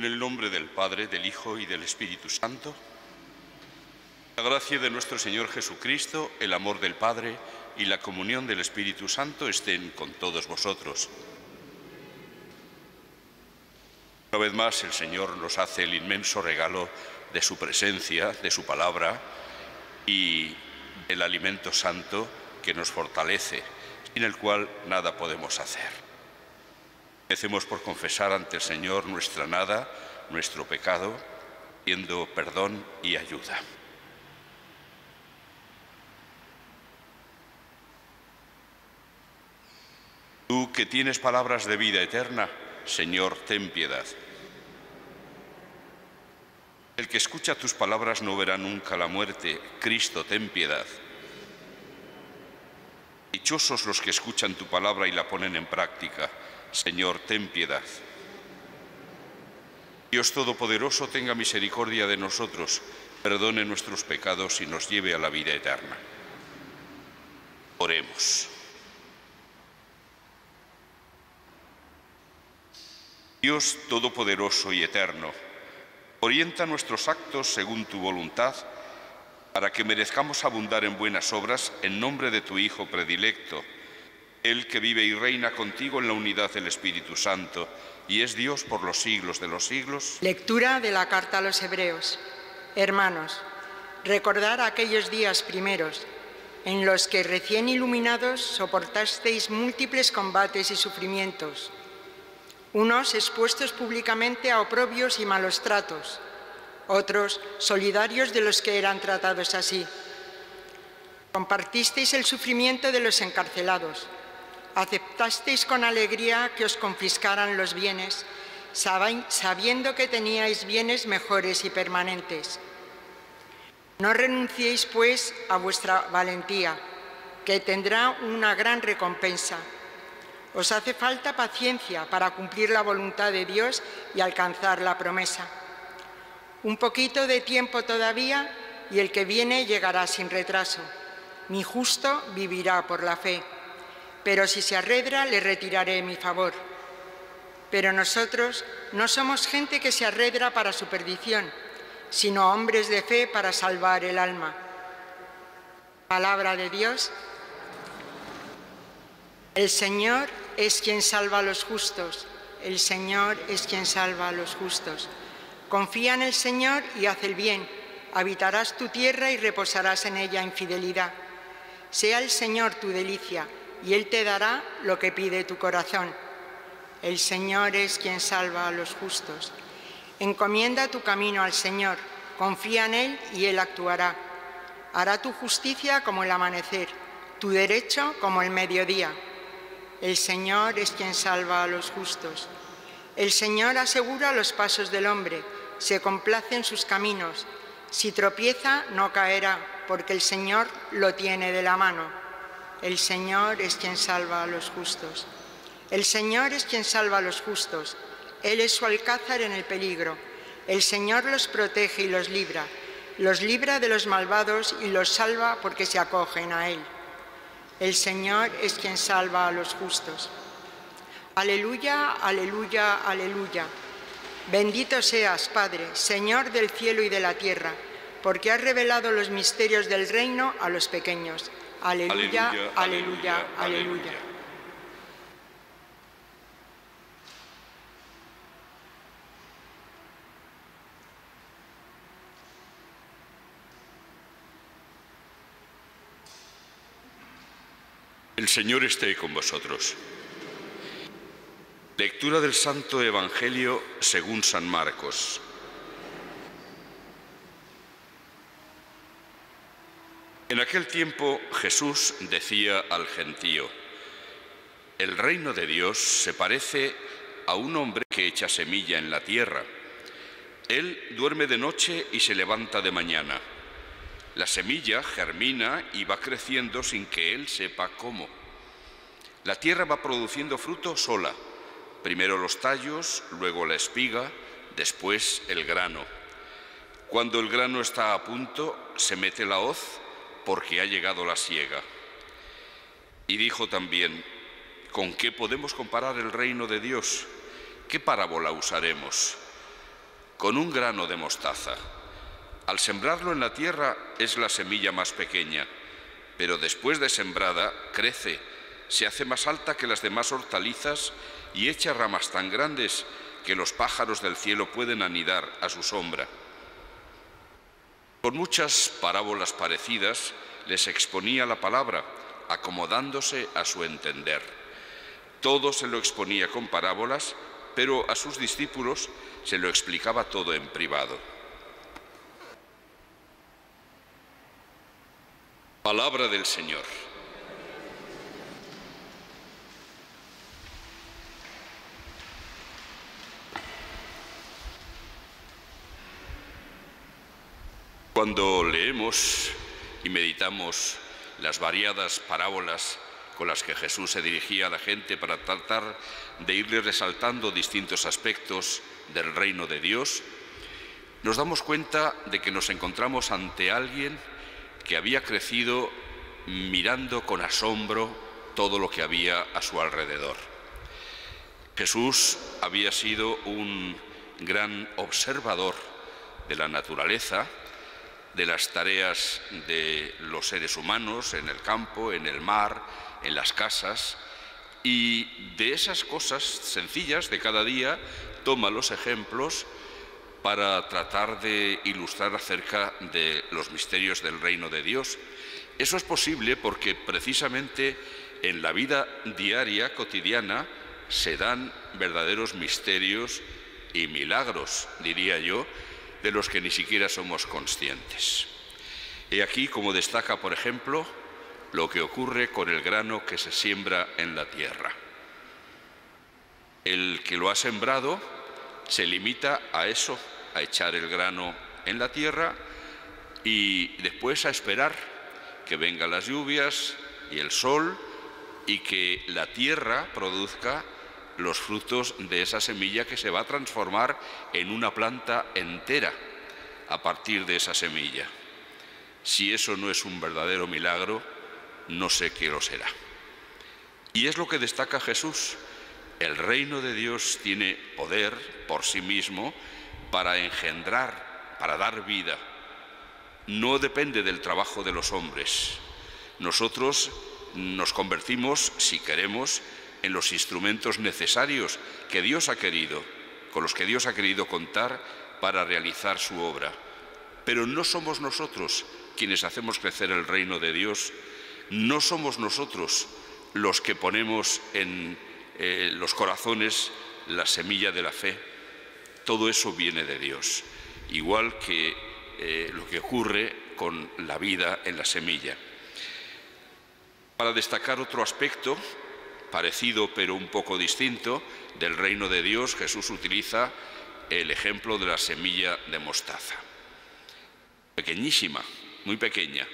En el nombre del Padre, del Hijo y del Espíritu Santo. La gracia de nuestro Señor Jesucristo, el amor del Padre y la comunión del Espíritu Santo estén con todos vosotros. Una vez más el Señor nos hace el inmenso regalo de su presencia, de su palabra y el alimento santo que nos fortalece, sin el cual nada podemos hacer. Empecemos por confesar ante el Señor nuestra nada, nuestro pecado, pidiendo perdón y ayuda. Tú que tienes palabras de vida eterna, Señor, ten piedad. El que escucha tus palabras no verá nunca la muerte, Cristo, ten piedad. Dichosos los que escuchan tu palabra y la ponen en práctica, Señor, ten piedad. Dios Todopoderoso, tenga misericordia de nosotros, perdone nuestros pecados y nos lleve a la vida eterna. Oremos. Dios Todopoderoso y Eterno, orienta nuestros actos según tu voluntad, para que merezcamos abundar en buenas obras en nombre de tu Hijo predilecto, el que vive y reina contigo en la unidad del Espíritu Santo, y es Dios por los siglos de los siglos. Lectura de la Carta a los Hebreos. Hermanos, recordad aquellos días primeros, en los que recién iluminados soportasteis múltiples combates y sufrimientos, unos expuestos públicamente a oprobios y malos tratos, otros solidarios de los que eran tratados así. Compartisteis el sufrimiento de los encarcelados, aceptasteis con alegría que os confiscaran los bienes, sabiendo que teníais bienes mejores y permanentes. No renunciéis, pues, a vuestra valentía, que tendrá una gran recompensa. Os hace falta paciencia para cumplir la voluntad de Dios y alcanzar la promesa. Un poquito de tiempo todavía y el que viene llegará sin retraso. Mi justo vivirá por la fe, pero si se arredra, le retiraré mi favor. Pero nosotros no somos gente que se arredra para su perdición, sino hombres de fe para salvar el alma. Palabra de Dios. El Señor es quien salva a los justos. El Señor es quien salva a los justos. Confía en el Señor y haz el bien. Habitarás tu tierra y reposarás en ella en fidelidad. Sea el Señor tu delicia, y Él te dará lo que pide tu corazón. El Señor es quien salva a los justos. Encomienda tu camino al Señor, confía en Él y Él actuará. Hará tu justicia como el amanecer, tu derecho como el mediodía. El Señor es quien salva a los justos. El Señor asegura los pasos del hombre, se complace en sus caminos. Si tropieza, no caerá, porque el Señor lo tiene de la mano. El Señor es quien salva a los justos. El Señor es quien salva a los justos. Él es su alcázar en el peligro. El Señor los protege y los libra. Los libra de los malvados y los salva porque se acogen a Él. El Señor es quien salva a los justos. Aleluya, aleluya, aleluya. Bendito seas, Padre, Señor del cielo y de la tierra, porque has revelado los misterios del reino a los pequeños. Aleluya, aleluya, aleluya, aleluya, aleluya. El Señor esté con vosotros. Lectura del Santo Evangelio según San Marcos. En aquel tiempo Jesús decía al gentío: el reino de Dios se parece a un hombre que echa semilla en la tierra. Él duerme de noche y se levanta de mañana. La semilla germina y va creciendo sin que él sepa cómo. La tierra va produciendo fruto sola. Primero los tallos, luego la espiga, después el grano. Cuando el grano está a punto, se mete la hoz, porque ha llegado la siega. Y dijo también: ¿con qué podemos comparar el reino de Dios? ¿Qué parábola usaremos? con un grano de mostaza. Al sembrarlo en la tierra es la semilla más pequeña, pero después de sembrada crece, se hace más alta que las demás hortalizas y echa ramas tan grandes que los pájaros del cielo pueden anidar a su sombra. Con muchas parábolas parecidas les exponía la palabra, acomodándose a su entender. Todo se lo exponía con parábolas, pero a sus discípulos se lo explicaba todo en privado. Palabra del Señor. Cuando leemos y meditamos las variadas parábolas con las que Jesús se dirigía a la gente para tratar de irle resaltando distintos aspectos del reino de Dios, nos damos cuenta de que nos encontramos ante alguien que había crecido mirando con asombro todo lo que había a su alrededor. Jesús había sido un gran observador de la naturaleza, de las tareas de los seres humanos en el campo, en el mar, en las casas, y de esas cosas sencillas de cada día toma los ejemplos para tratar de ilustrar acerca de los misterios del reino de Dios. Eso es posible porque precisamente en la vida diaria, cotidiana, se dan verdaderos misterios y milagros, diría yo, de los que ni siquiera somos conscientes. He aquí como destaca, por ejemplo, lo que ocurre con el grano que se siembra en la tierra. El que lo ha sembrado se limita a eso, a echar el grano en la tierra y después a esperar que vengan las lluvias y el sol y que la tierra produzca los frutos de esa semilla que se va a transformar en una planta entera a partir de esa semilla. Si eso no es un verdadero milagro, no sé qué lo será. Y es lo que destaca Jesús. El reino de Dios tiene poder por sí mismo para engendrar, para dar vida. No depende del trabajo de los hombres. Nosotros nos convertimos, si queremos, en los instrumentos necesarios que Dios ha querido, con los que Dios ha querido contar para realizar su obra. Pero no somos nosotros quienes hacemos crecer el reino de Dios, no somos nosotros los que ponemos en los corazones la semilla de la fe. Todo eso viene de Dios, igual que lo que ocurre con la vida en la semilla. Para destacar otro aspecto, parecido pero un poco distinto, del reino de Dios, Jesús utiliza el ejemplo de la semilla de mostaza. Pequeñísima, muy pequeña,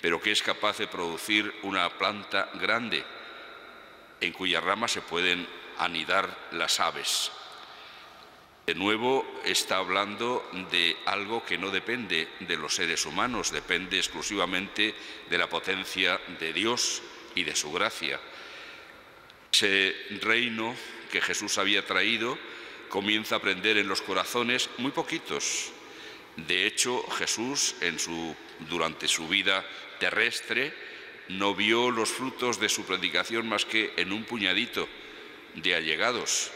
pero que es capaz de producir una planta grande en cuya rama se pueden anidar las aves. De nuevo está hablando de algo que no depende de los seres humanos, depende exclusivamente de la potencia de Dios y de su gracia. Ese reino que Jesús había traído comienza a prender en los corazones muy poquitos. De hecho, Jesús durante su vida terrestre no vio los frutos de su predicación más que en un puñadito de allegados,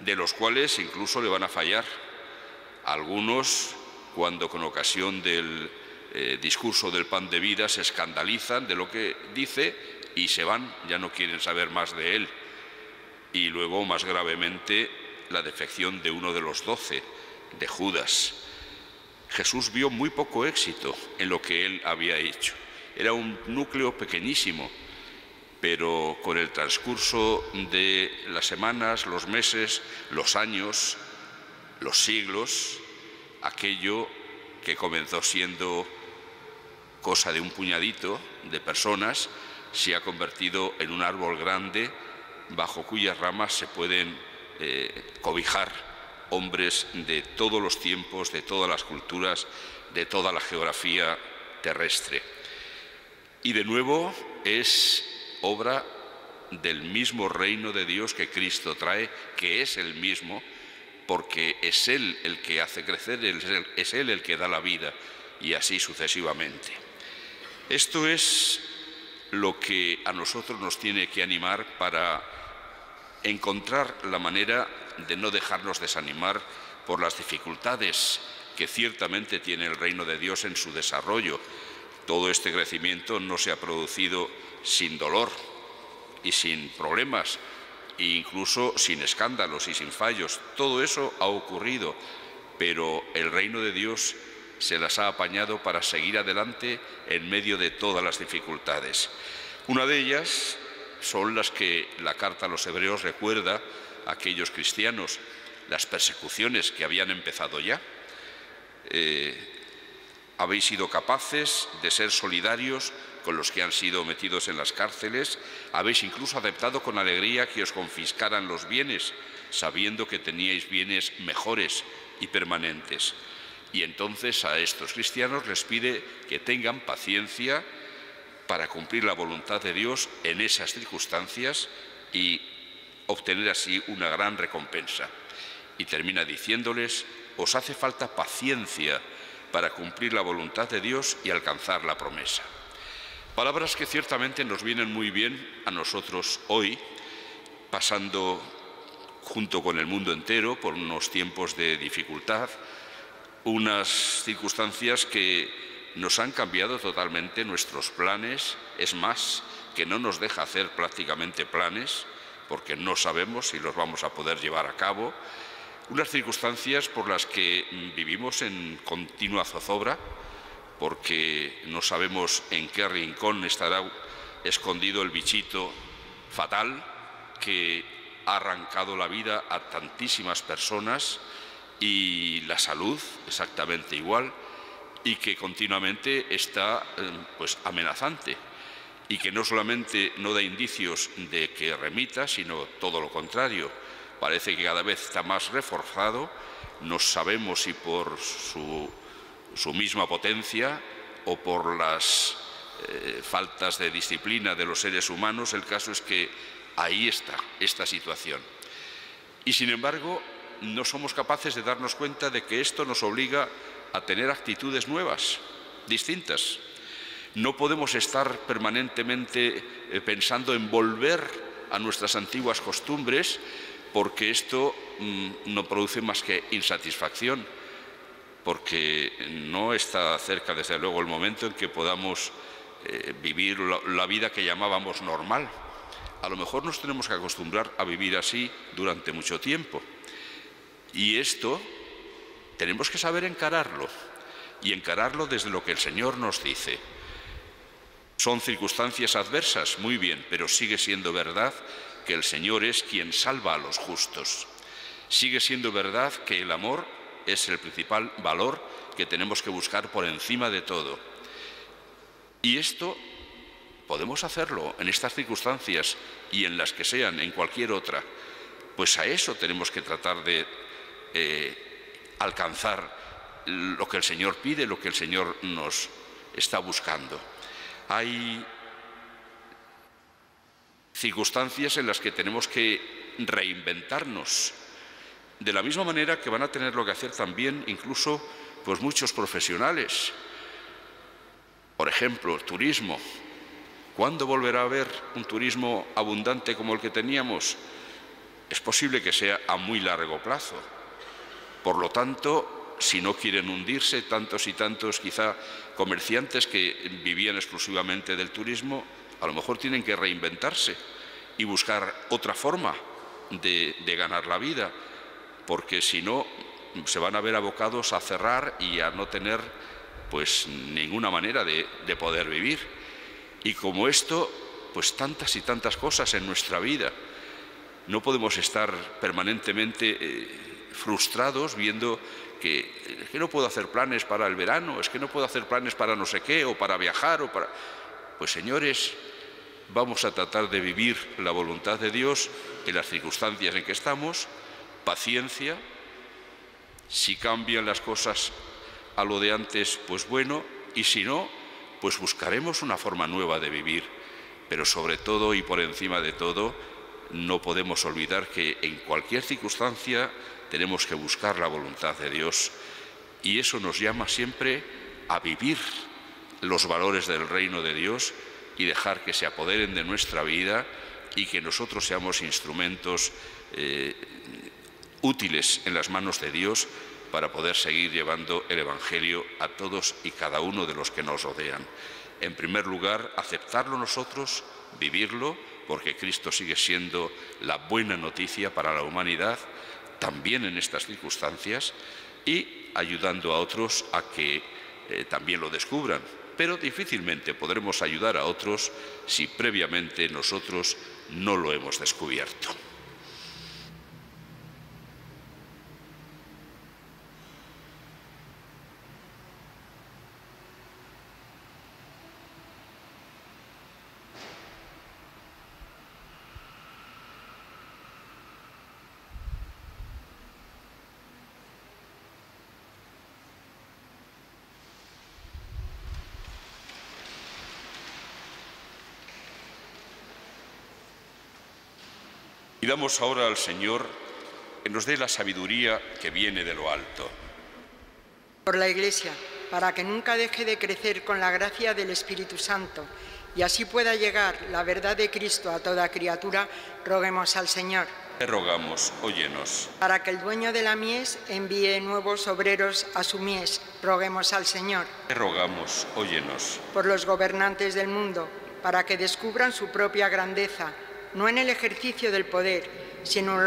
de los cuales incluso le van a fallar. Algunos, cuando con ocasión del discurso del pan de vida se escandalizan de lo que dice, y se van, ya no quieren saber más de él. Y luego, más gravemente, la defección de uno de los 12, de Judas. Jesús vio muy poco éxito en lo que él había hecho. Era un núcleo pequeñísimo, pero con el transcurso de las semanas, los meses, los años, los siglos, aquello que comenzó siendo cosa de un puñadito de personas, se ha convertido en un árbol grande bajo cuyas ramas se pueden cobijar hombres de todos los tiempos, de todas las culturas, de toda la geografía terrestre. Y de nuevo es obra del mismo reino de Dios que Cristo trae, que es el mismo, porque es Él el que hace crecer, es Él el que da la vida, y así sucesivamente. Esto es lo que a nosotros nos tiene que animar para encontrar la manera de no dejarnos desanimar por las dificultades que ciertamente tiene el reino de Dios en su desarrollo. Todo este crecimiento no se ha producido sin dolor y sin problemas, e incluso sin escándalos y sin fallos. Todo eso ha ocurrido, pero el reino de Dios se las ha apañado para seguir adelante en medio de todas las dificultades. Una de ellas son las que la carta a los hebreos recuerda a aquellos cristianos, las persecuciones que habían empezado ya. Habéis sido capaces de ser solidarios con los que han sido metidos en las cárceles, habéis incluso aceptado con alegría que os confiscaran los bienes, sabiendo que teníais bienes mejores y permanentes. Y entonces a estos cristianos les pide que tengan paciencia para cumplir la voluntad de Dios en esas circunstancias y obtener así una gran recompensa. Y termina diciéndoles: os hace falta paciencia para cumplir la voluntad de Dios y alcanzar la promesa. Palabras que ciertamente nos vienen muy bien a nosotros hoy, pasando junto con el mundo entero por unos tiempos de dificultad, unas circunstancias que nos han cambiado totalmente nuestros planes, es más, que no nos deja hacer prácticamente planes, porque no sabemos si los vamos a poder llevar a cabo. Unas circunstancias por las que vivimos en continua zozobra, porque no sabemos en qué rincón estará escondido el bichito fatal que ha arrancado la vida a tantísimas personas, y la salud exactamente igual, y que continuamente está pues amenazante, y que no solamente no da indicios de que remita, sino todo lo contrario. Parece que cada vez está más reforzado, no sabemos si por su misma potencia o por las faltas de disciplina de los seres humanos. El caso es que ahí está esta situación. Y sin embargo, no somos capaces de darnos cuenta de que esto nos obliga a tener actitudes nuevas, distintas. No podemos estar permanentemente pensando en volver a nuestras antiguas costumbres, porque esto no produce más que insatisfacción, porque no está cerca, desde luego, el momento en que podamos vivir la vida que llamábamos normal. A lo mejor nos tenemos que acostumbrar a vivir así durante mucho tiempo. Y esto tenemos que saber encararlo, y encararlo desde lo que el Señor nos dice. Son circunstancias adversas, muy bien, pero sigue siendo verdad que el Señor es quien salva a los justos. Sigue siendo verdad que el amor es el principal valor que tenemos que buscar por encima de todo. Y esto podemos hacerlo en estas circunstancias y en las que sean, en cualquier otra. Pues a eso tenemos que tratar de alcanzar lo que el Señor pide, lo que el Señor nos está buscando. Hay circunstancias en las que tenemos que reinventarnos, de la misma manera que van a tener lo que hacer también incluso pues muchos profesionales. Por ejemplo, el turismo. ¿Cuándo volverá a haber un turismo abundante como el que teníamos? Es posible que sea a muy largo plazo. Por lo tanto, si no quieren hundirse tantos y tantos, quizá, comerciantes que vivían exclusivamente del turismo, a lo mejor tienen que reinventarse y buscar otra forma de ganar la vida, porque si no se van a ver abocados a cerrar y a no tener pues ninguna manera de poder vivir. Y como esto, pues tantas y tantas cosas en nuestra vida. No podemos estar permanentemente frustrados viendo que es que no puedo hacer planes para el verano, es que no puedo hacer planes para no sé qué, o para viajar, o para... Pues señores, vamos a tratar de vivir la voluntad de Dios en las circunstancias en que estamos. Paciencia. Si cambian las cosas a lo de antes, pues bueno, y si no, pues buscaremos una forma nueva de vivir. Pero sobre todo y por encima de todo, no podemos olvidar que en cualquier circunstancia tenemos que buscar la voluntad de Dios, y eso nos llama siempre a vivir los valores del reino de Dios y dejar que se apoderen de nuestra vida y que nosotros seamos instrumentos útiles en las manos de Dios para poder seguir llevando el Evangelio a todos y cada uno de los que nos rodean. En primer lugar, aceptarlo nosotros, vivirlo, porque Cristo sigue siendo la buena noticia para la humanidad, también en estas circunstancias, y ayudando a otros a que también lo descubran. Pero difícilmente podremos ayudar a otros si previamente nosotros no lo hemos descubierto. Pidamos ahora al Señor que nos dé la sabiduría que viene de lo alto. Por la Iglesia, para que nunca deje de crecer con la gracia del Espíritu Santo, y así pueda llegar la verdad de Cristo a toda criatura, roguemos al Señor. Te rogamos, óyenos. Para que el dueño de la mies envíe nuevos obreros a su mies, roguemos al Señor. Te rogamos, óyenos. Por los gobernantes del mundo, para que descubran su propia grandeza, no en el ejercicio del poder, sino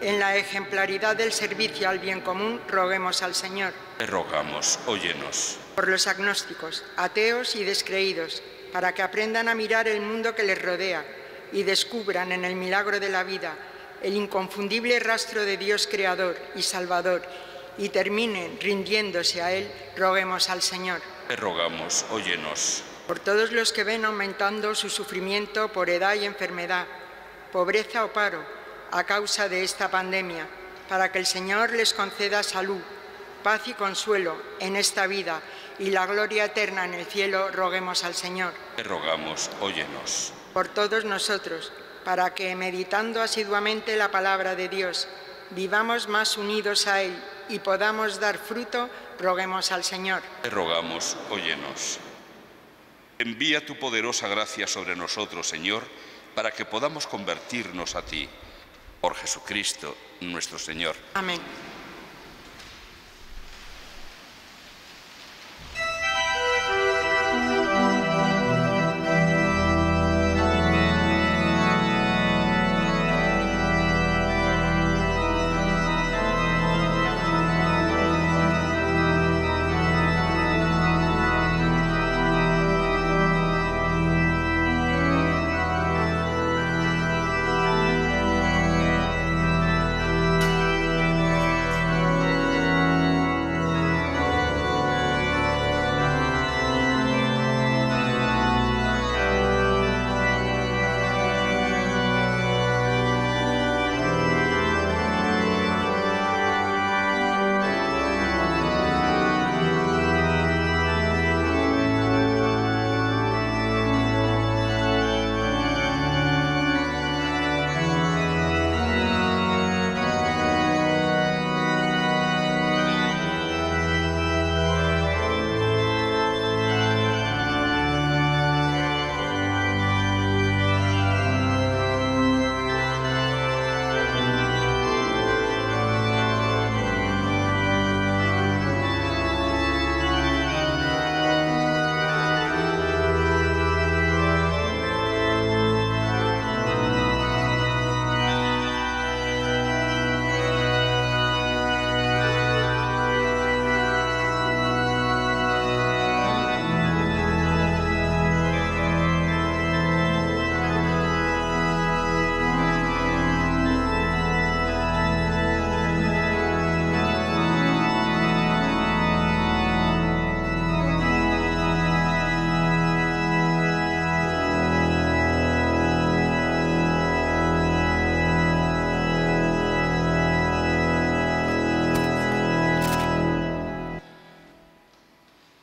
en la ejemplaridad del servicio al bien común, roguemos al Señor. Te rogamos, óyenos. Por los agnósticos, ateos y descreídos, para que aprendan a mirar el mundo que les rodea y descubran en el milagro de la vida el inconfundible rastro de Dios creador y salvador, y terminen rindiéndose a Él, roguemos al Señor. Te rogamos, óyenos. Por todos los que ven aumentando su sufrimiento por edad y enfermedad, pobreza o paro, a causa de esta pandemia, para que el Señor les conceda salud, paz y consuelo en esta vida y la gloria eterna en el cielo, roguemos al Señor. Te rogamos, óyenos. Por todos nosotros, para que, meditando asiduamente la palabra de Dios, vivamos más unidos a Él y podamos dar fruto, roguemos al Señor. Te rogamos, óyenos. Envía tu poderosa gracia sobre nosotros, Señor, para que podamos convertirnos a ti. Por Jesucristo nuestro Señor. Amén.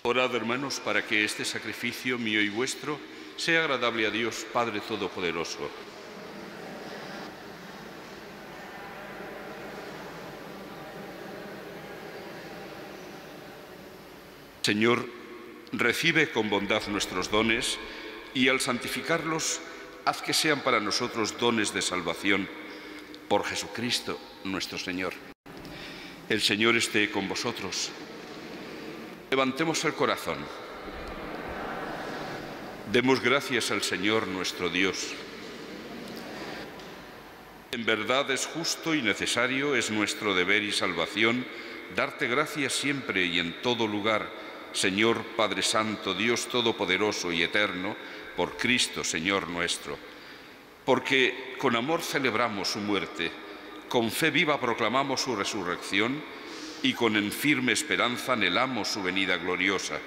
Orad, hermanos, para que este sacrificio mío y vuestro sea agradable a Dios, Padre Todopoderoso. Señor, recibe con bondad nuestros dones y al santificarlos, haz que sean para nosotros dones de salvación. Por Jesucristo nuestro Señor. El Señor esté con vosotros. Levantemos el corazón. Demos gracias al Señor nuestro Dios. En verdad es justo y necesario, es nuestro deber y salvación, darte gracias siempre y en todo lugar, Señor Padre Santo, Dios Todopoderoso y Eterno, por Cristo, Señor nuestro. Porque con amor celebramos su muerte, con fe viva proclamamos su resurrección y con firme esperanza anhelamos su venida gloriosa.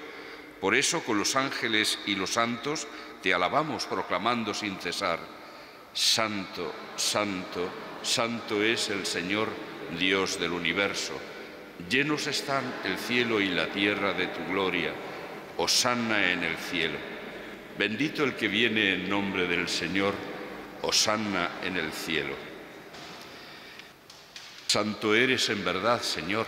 Por eso con los ángeles y los santos te alabamos proclamando sin cesar: Santo, Santo, Santo es el Señor Dios del universo. Llenos están el cielo y la tierra de tu gloria. Hosanna en el cielo. Bendito el que viene en nombre del Señor. Hosanna en el cielo. Santo eres en verdad, Señor,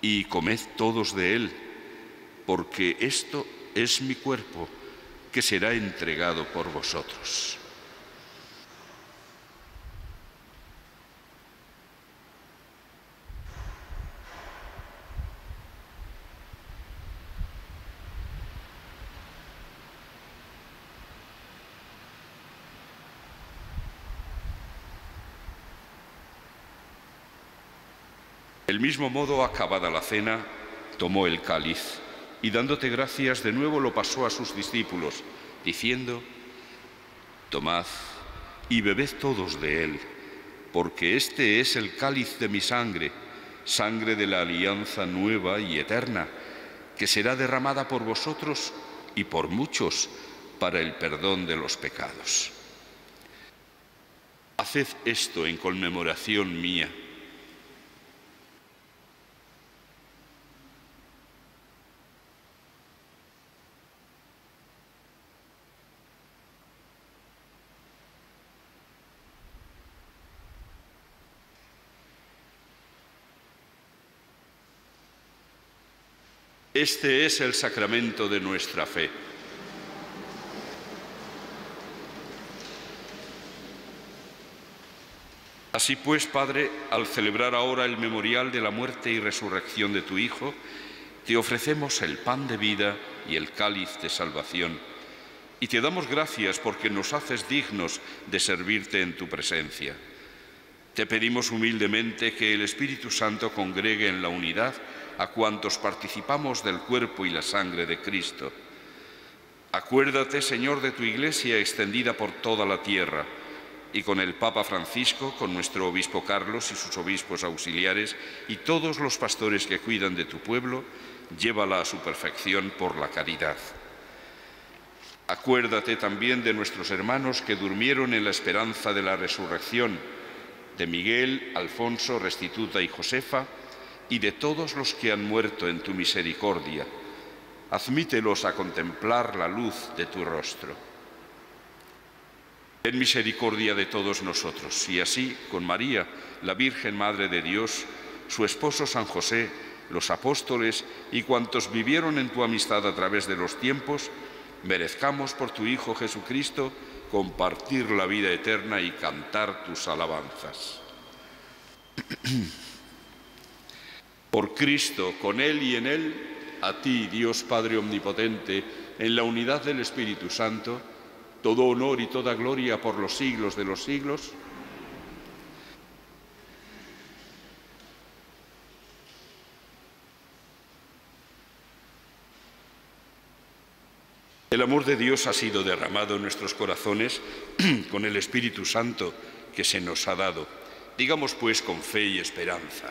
y comed todos de él, porque esto es mi cuerpo, que será entregado por vosotros. Del mismo modo, acabada la cena, tomó el cáliz y, dándote gracias, de nuevo lo pasó a sus discípulos, diciendo: Tomad y bebed todos de él, porque este es el cáliz de mi sangre, sangre de la alianza nueva y eterna, que será derramada por vosotros y por muchos para el perdón de los pecados. Haced esto en conmemoración mía. Este es el sacramento de nuestra fe. Así pues, Padre, al celebrar ahora el memorial de la muerte y resurrección de tu Hijo, te ofrecemos el pan de vida y el cáliz de salvación, y te damos gracias porque nos haces dignos de servirte en tu presencia. Te pedimos humildemente que el Espíritu Santo congregue en la unidad a cuantos participamos del cuerpo y la sangre de Cristo. Acuérdate, Señor, de tu Iglesia extendida por toda la tierra, y con el Papa Francisco, con nuestro obispo Carlos y sus obispos auxiliares, y todos los pastores que cuidan de tu pueblo, llévala a su perfección por la caridad. Acuérdate también de nuestros hermanos que durmieron en la esperanza de la resurrección, de Miguel, Alfonso, Restituta y Josefa, y de todos los que han muerto en tu misericordia. Admítelos a contemplar la luz de tu rostro. Ten misericordia de todos nosotros, y así, con María, la Virgen Madre de Dios, su esposo San José, los apóstoles y cuantos vivieron en tu amistad a través de los tiempos, merezcamos por tu Hijo Jesucristo compartir la vida eterna y cantar tus alabanzas. Por Cristo, con Él y en Él, a ti, Dios Padre Omnipotente, en la unidad del Espíritu Santo, todo honor y toda gloria por los siglos de los siglos. El amor de Dios ha sido derramado en nuestros corazones con el Espíritu Santo que se nos ha dado. Digamos, pues, con fe y esperanza: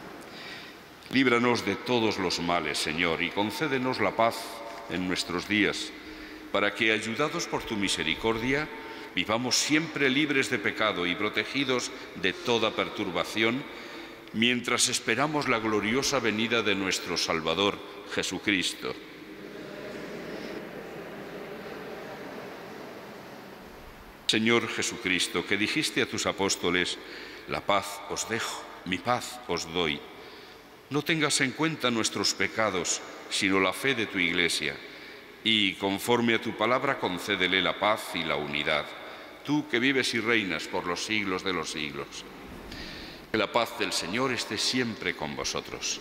Líbranos de todos los males, Señor, y concédenos la paz en nuestros días, para que, ayudados por tu misericordia, vivamos siempre libres de pecado y protegidos de toda perturbación, mientras esperamos la gloriosa venida de nuestro Salvador, Jesucristo. Señor Jesucristo, que dijiste a tus apóstoles, la paz os dejo, mi paz os doy. No tengas en cuenta nuestros pecados, sino la fe de tu Iglesia, y conforme a tu palabra concédele la paz y la unidad, tú que vives y reinas por los siglos de los siglos. Que la paz del Señor esté siempre con vosotros.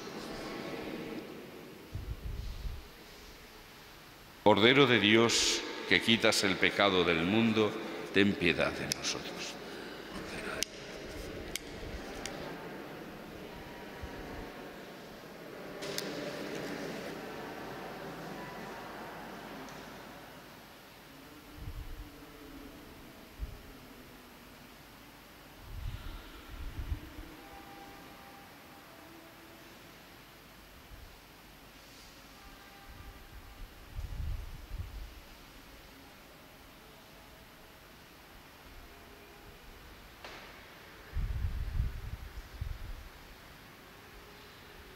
Cordero de Dios, que quitas el pecado del mundo, ten piedad de nosotros.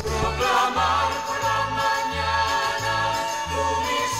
Proclamar por la mañana tu misericordia.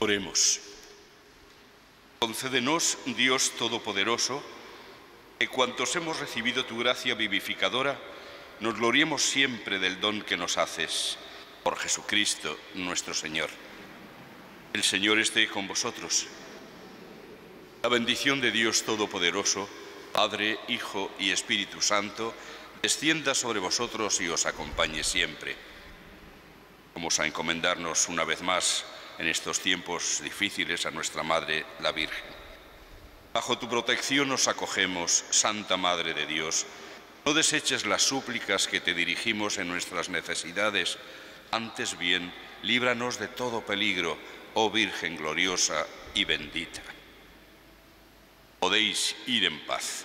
Oremos. Concédenos, Dios Todopoderoso, que cuantos hemos recibido tu gracia vivificadora, nos gloriemos siempre del don que nos haces. Por Jesucristo nuestro Señor. El Señor esté con vosotros. La bendición de Dios Todopoderoso, Padre, Hijo y Espíritu Santo, descienda sobre vosotros y os acompañe siempre. Vamos a encomendarnos una vez más en estos tiempos difíciles a nuestra Madre, la Virgen. Bajo tu protección nos acogemos, Santa Madre de Dios. No deseches las súplicas que te dirigimos en nuestras necesidades, antes bien, líbranos de todo peligro, oh Virgen gloriosa y bendita. Podéis ir en paz.